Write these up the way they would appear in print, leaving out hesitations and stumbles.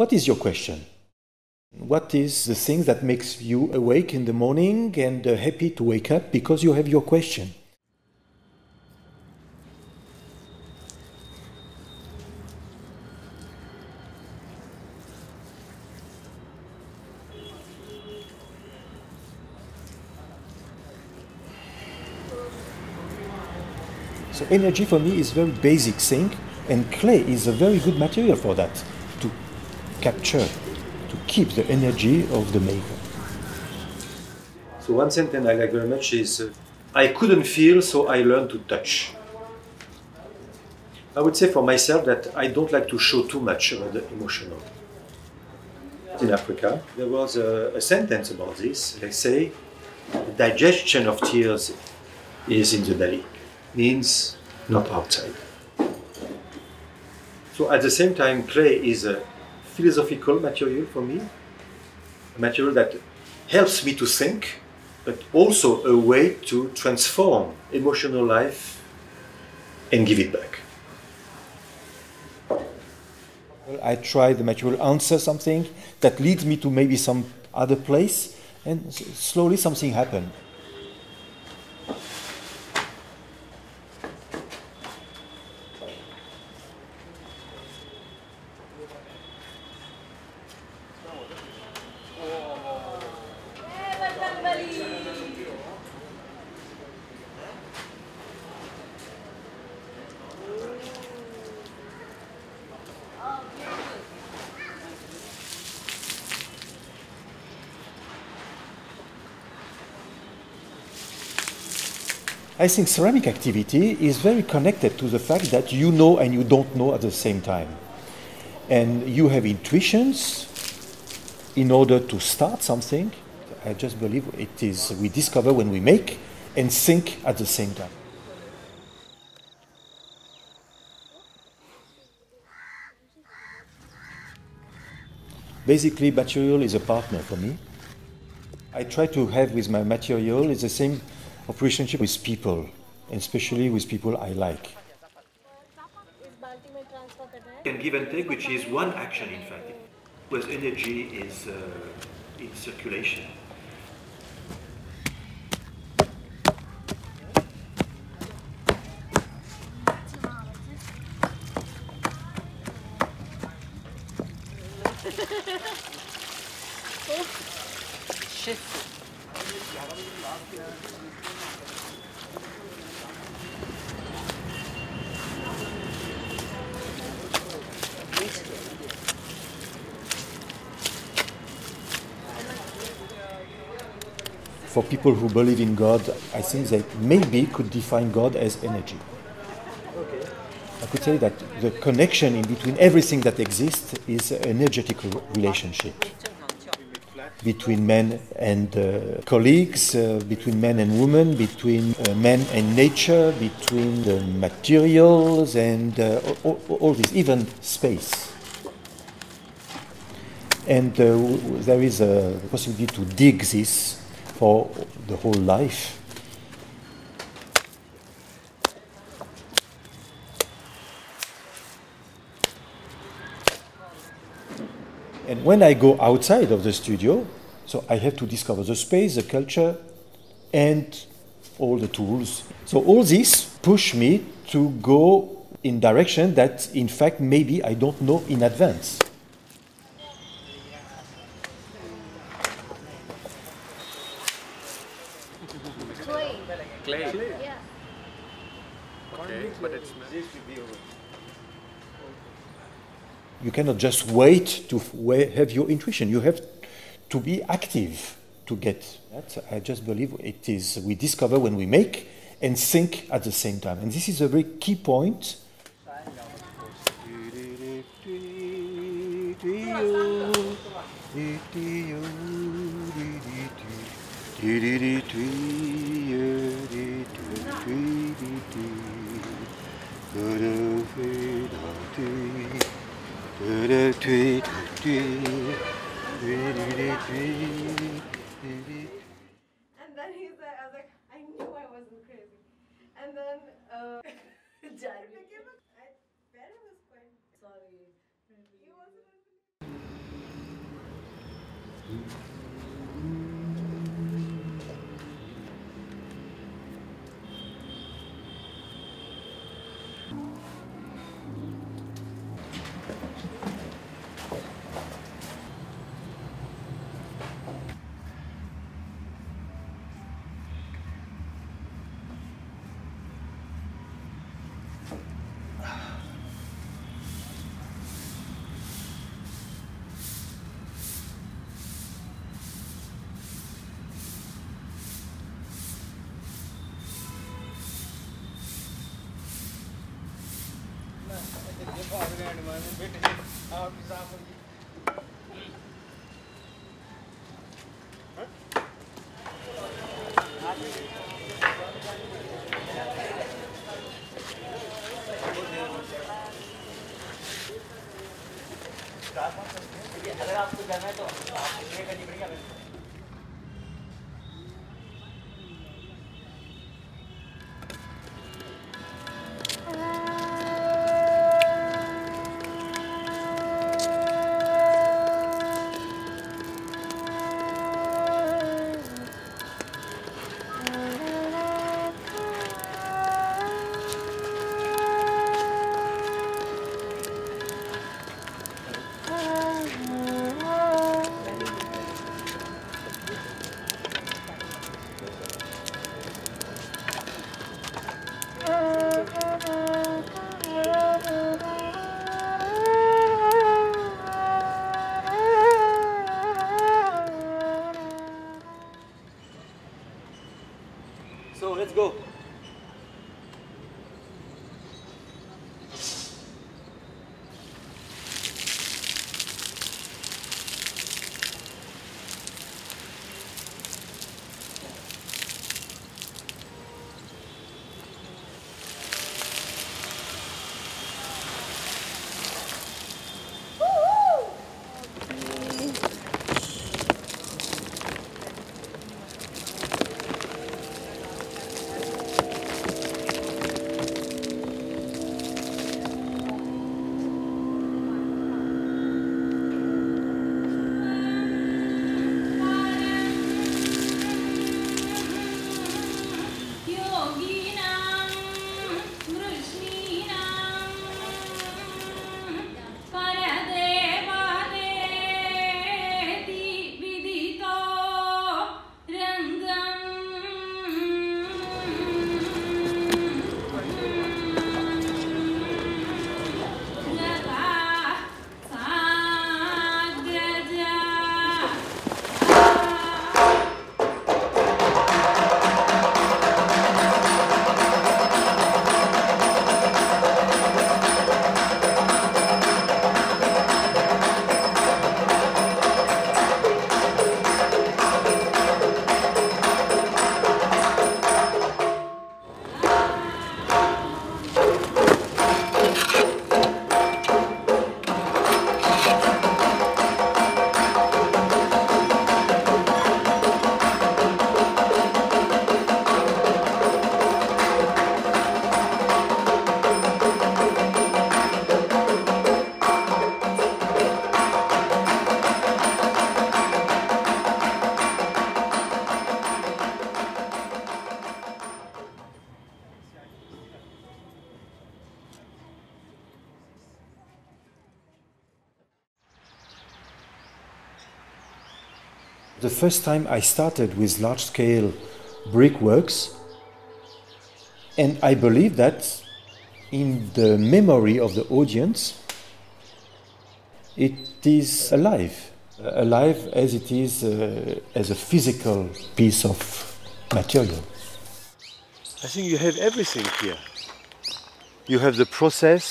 What is your question? What is the thing that makes you awake in the morning and happy to wake up because you have your question? So energy for me is a very basic thing, and clay is a very good material for that, to capture, to keep the energy of the maker. So one sentence I like very much is, I couldn't feel, so I learned to touch. I would say for myself that I don't like to show too much about the emotional. In Africa, there was a sentence about this. They say, the digestion of tears is in the belly. Means not outside. So at the same time, clay is a philosophical material for me, a material that helps me to think, but also a way to transform emotional life and give it back. I try the material, answer something that leads me to maybe some other place, and slowly something happens. I think ceramic activity is very connected to the fact that you know and you don't know at the same time. And you have intuitions in order to start something. I just believe it is we discover when we make and think at the same time. Basically, material is a partner for me. I try to have with my material is the same of relationship with people, and especially with people I like. You can give and take, which is one action, in fact, where energy is in circulation. Shit. For people who believe in God, I think they maybe could define God as energy. I could say that the connection in between everything that exists is an energetic relationship. Between men and colleagues, between men and women, between men and nature, between the materials and all this, even space. And there is a possibility to dig this for the whole life. And when I go outside of the studio, so I have to discover the space, the culture, and all the tools. So all this push me to go in direction that, in fact, maybe I don't know in advance. Clay. Yeah. Okay, but it's you cannot just wait to have your intuition. You have to be active to get that. I just believe it is we discover when we make and think at the same time. And this is a very key point. And then he's like, I was like, I knew I wasn't crazy. And then, Jerry. अगर आपको जाना है तो आप ये करनी पड़ेगी हमें। So let's go. The first time I started with large-scale brickworks, and I believe that in the memory of the audience it is alive, alive as it is as a physical piece of material. I think you have everything here. You have the process,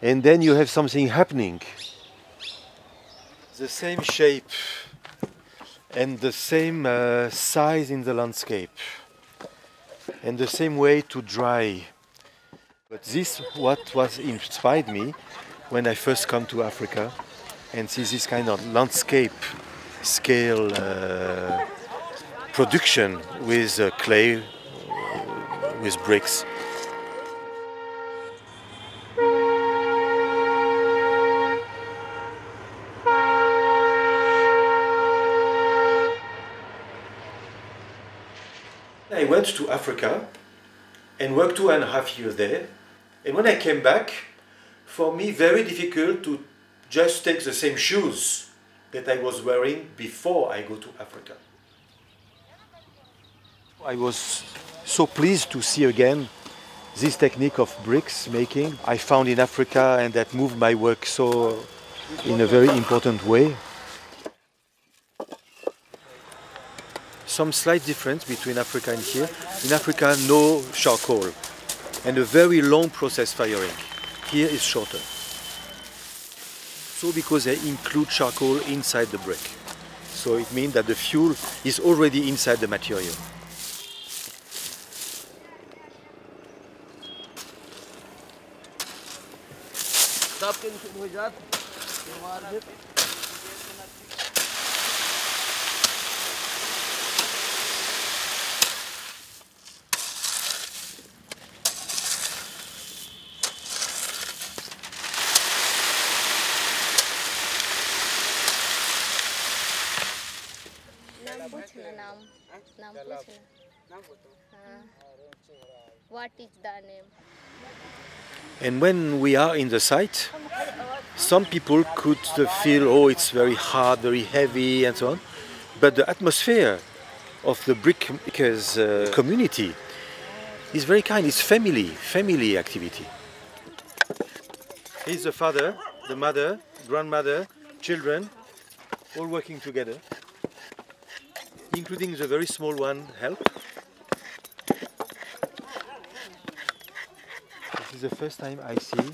and then you have something happening. The same shape and the same size in the landscape and the same way to dry. But this what was inspired me when I first come to Africa and see this kind of landscape scale production with clay, with bricks. I went to Africa and worked 2.5 years there. And when I came back, for me very difficult to just take the same shoes that I was wearing before I go to Africa. I was so pleased to see again this technique of bricks making I found in Africa, and that moved my work so in a very important way. Some slight difference between Africa and here. In Africa, no charcoal and a very long process firing. Here is shorter. So because they include charcoal inside the brick. So it means that the fuel is already inside the material. What is the name? And when we are in the site, some people could feel, oh, it's very hard, very heavy, and so on. But the atmosphere of the brickmakers community is very kind. It's family activity. Here's the father, the mother, grandmother, children, all working together, including the very small one, help. This is the first time I see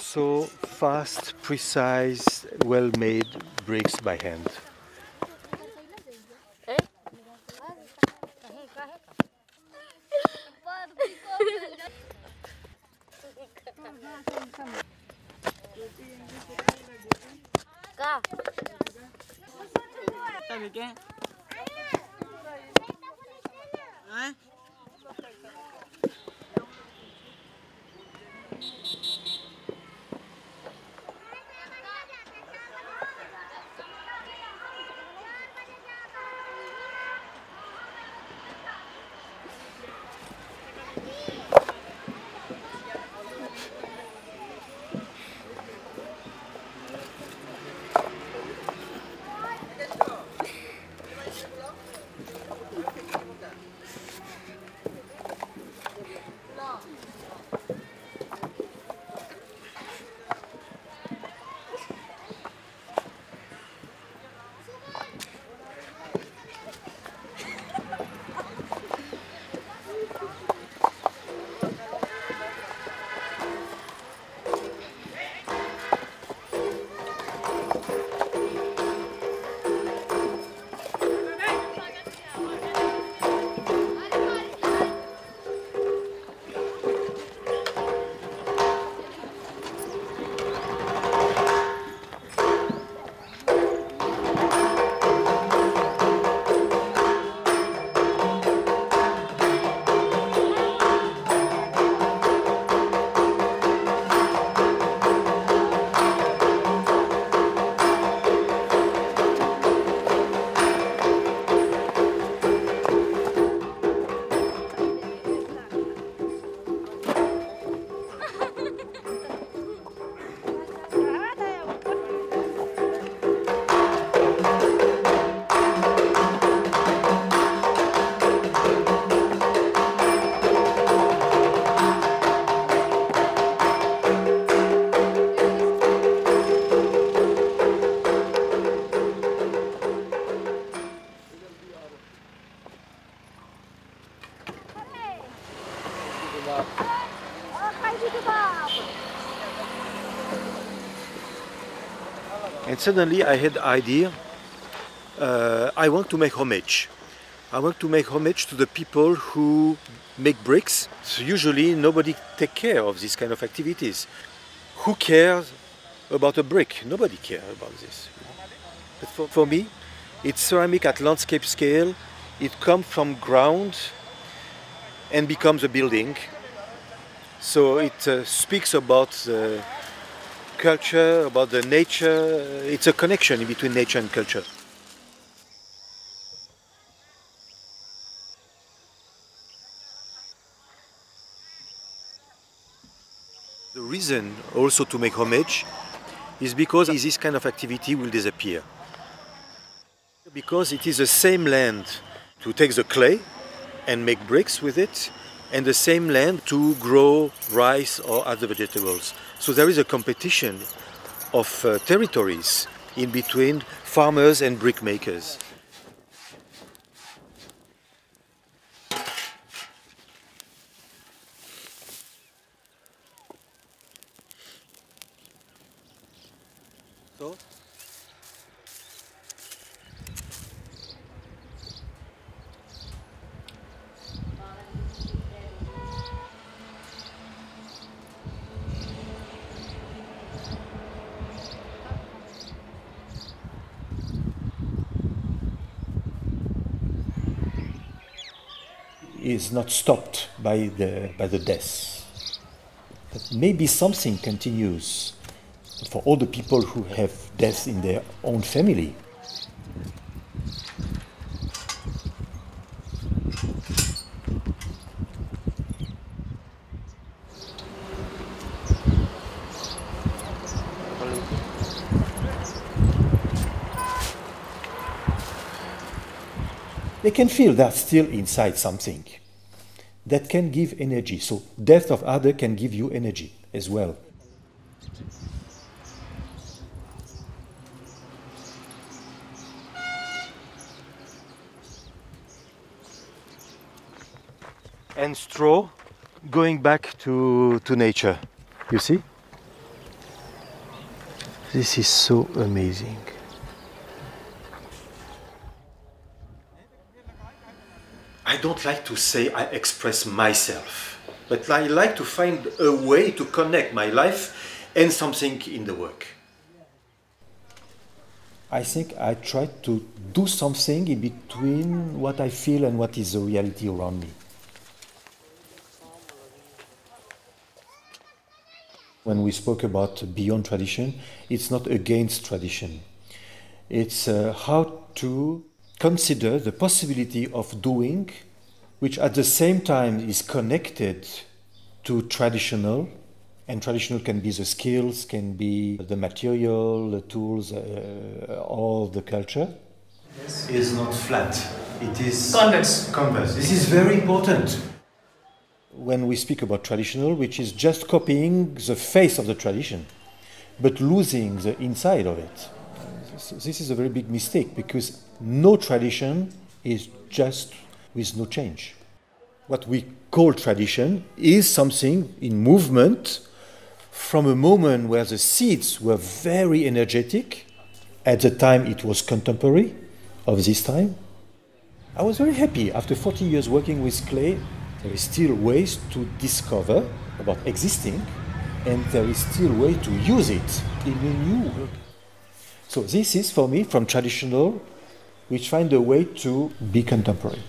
so fast, precise, well-made bricks by hand. And suddenly I had the idea, I want to make homage. I want to make homage to the people who make bricks. So usually nobody takes care of these kind of activities. Who cares about a brick? Nobody cares about this. But for me, it's ceramic at landscape scale. It comes from ground and becomes a building. So it speaks about the culture, about the nature. It's a connection between nature and culture. The reason also to make homage is because this kind of activity will disappear. Because it is the same land to take the clay and make bricks with it, and the same land to grow rice or other vegetables. So there is a competition of territories in between farmers and brick makers. So is not stopped by the death. But maybe something continues for all the people who have death in their own family. They can feel that still inside something that can give energy. So death of other can give you energy as well. And straw going back to nature. You see? This is so amazing. I don't like to say I express myself, but I like to find a way to connect my life and something in the work. I think I try to do something in between what I feel and what is the reality around me. When we spoke about beyond tradition, it's not against tradition. It's how to consider the possibility of doing, which at the same time is connected to traditional, and traditional can be the skills, can be the material, the tools, all the culture. This is not flat, it is convex. This is very important. When we speak about traditional, which is just copying the face of the tradition, but losing the inside of it. This is a very big mistake, because no tradition is just with no change. What we call tradition is something in movement from a moment where the seeds were very energetic. At the time it was contemporary of this time. I was very happy. After 40 years working with clay, there is still ways to discover about existing, and there is still way to use it in a new way. So this is, for me, from traditional, which find a way to be contemporary.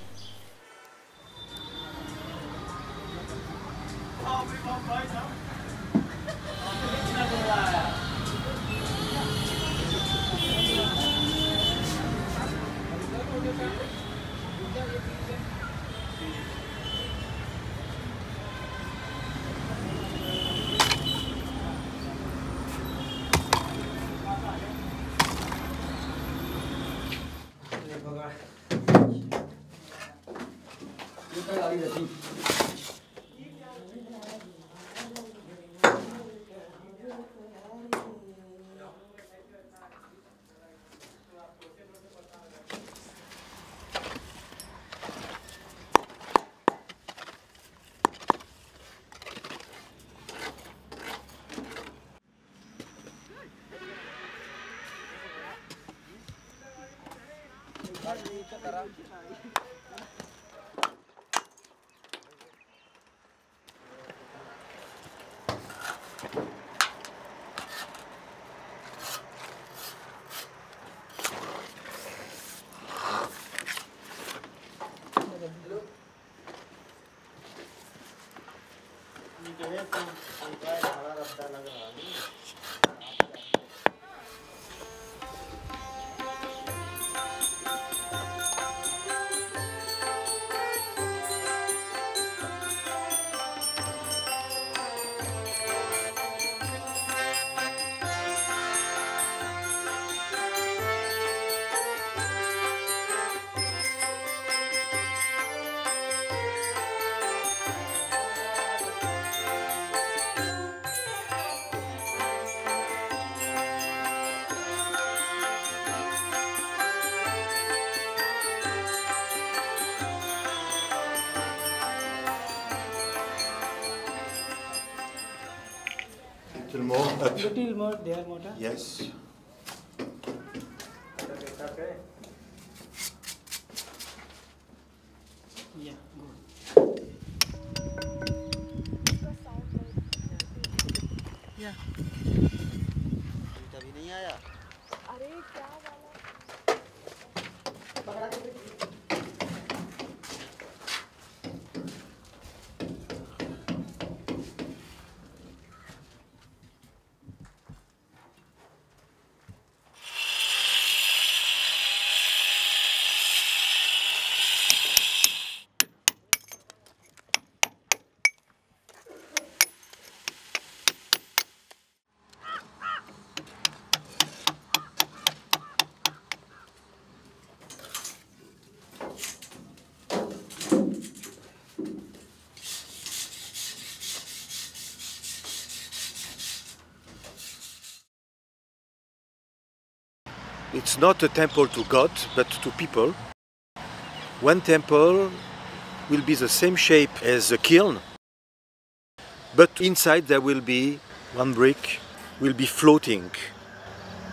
more up. Little more there, Mota? Yes. Yeah, good. Yeah. अभी नहीं आया। अरे क्या वाला? It's not a temple to God, but to people. One temple will be the same shape as a kiln, but inside there will be one brick, will be floating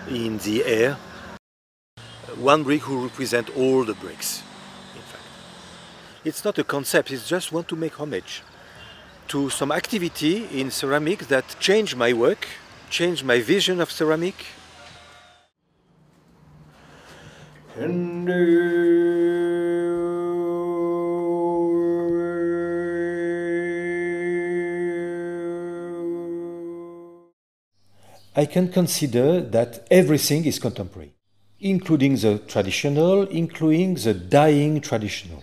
in the air. One brick will represent all the bricks, in fact. It's not a concept, it's just want to make homage to some activity in ceramics that changed my work, changed my vision of ceramic. I can consider that everything is contemporary, including the traditional, including the dying traditional.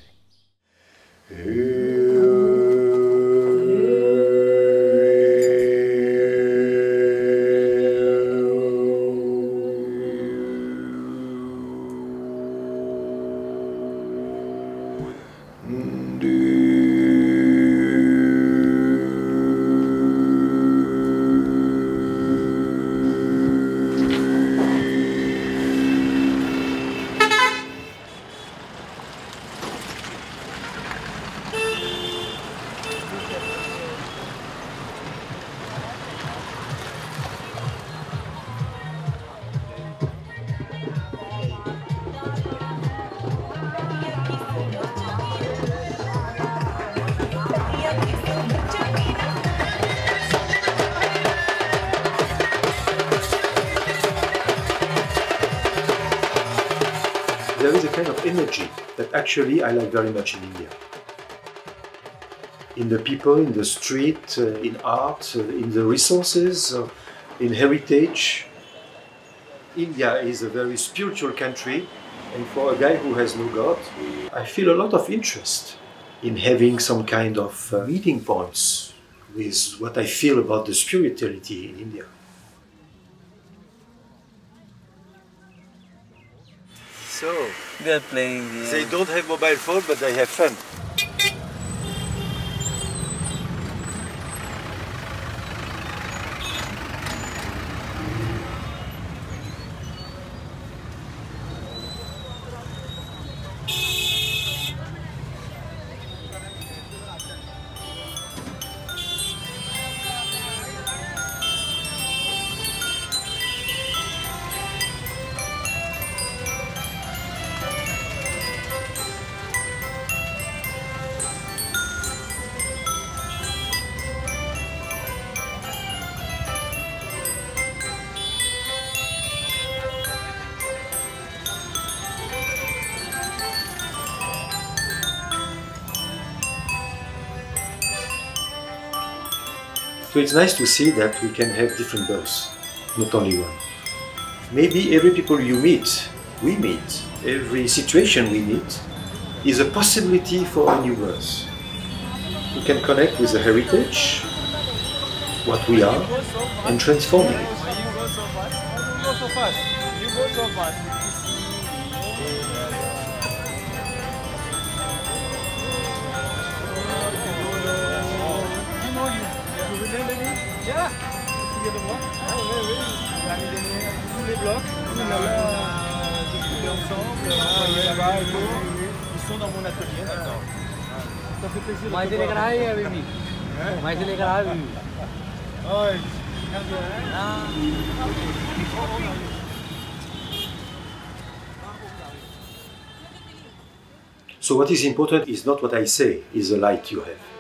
There is a kind of energy that actually I like very much in India. In the people, in the street, in art, in the resources, in heritage. India is a very spiritual country, and for a guy who has no God, I feel a lot of interest in having some kind of meeting points with what I feel about the spirituality in India. So, they are playing. Yeah. They don't have mobile phone, but they have fun. So it's nice to see that we can have different births, not only one. Maybe every people you meet, every situation we meet, is a possibility for a new birth. We can connect with the heritage, what we are, and transform it. You go so fast. You go so fast. You go so fast. Yeah. So what is important is not what I say, is the light you have.